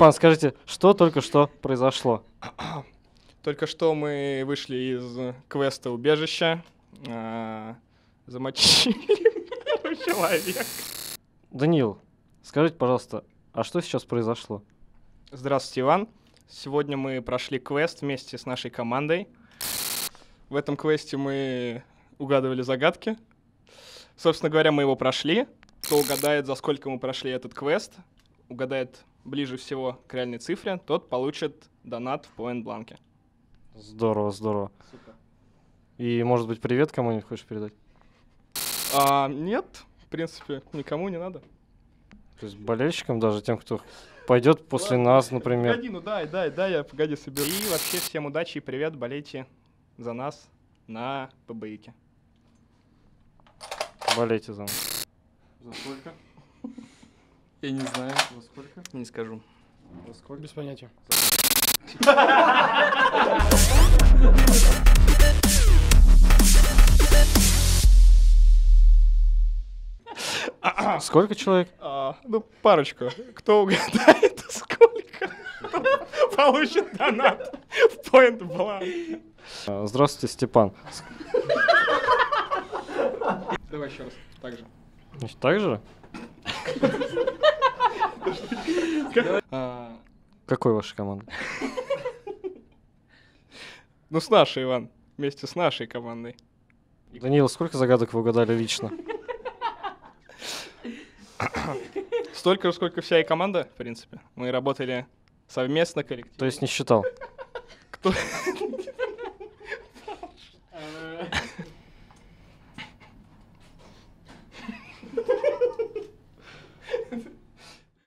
Степан, скажите, что только что произошло? Только что мы вышли из квеста убежища, замочили человека. Даниил, скажите, пожалуйста, а что сейчас произошло? Здравствуйте, Иван. Сегодня мы прошли квест вместе с нашей командой. В этом квесте мы угадывали загадки. Собственно говоря, мы его прошли. Кто угадает, за сколько мы прошли этот квест, угадает ближе всего к реальной цифре, тот получит донат в Point Blank. Здорово, здорово. Супер. И, может быть, привет кому-нибудь хочешь передать? Нет, в принципе, никому не надо. То есть болельщикам даже, тем, кто пойдет после нас, например. Погоди, ну дай, я погоди соберу. И вообще всем удачи и привет, болейте за нас на ПБИКе. Болейте за нас. За сколько? Я не знаю. За сколько? Не скажу. За сколько? Без понятия. Сколько человек? Ну, парочку. Кто угадает, сколько, получит донат в Point Blank. Здравствуйте, Степан. Давай еще раз. Так же. Значит, так же? Какой ваша команда? Ну, с нашей, Иван. Вместе с нашей командой. Даниил, сколько загадок вы угадали лично? Столько же, сколько вся и команда, в принципе. Мы работали совместно, коллективно. То есть не считал? Кто?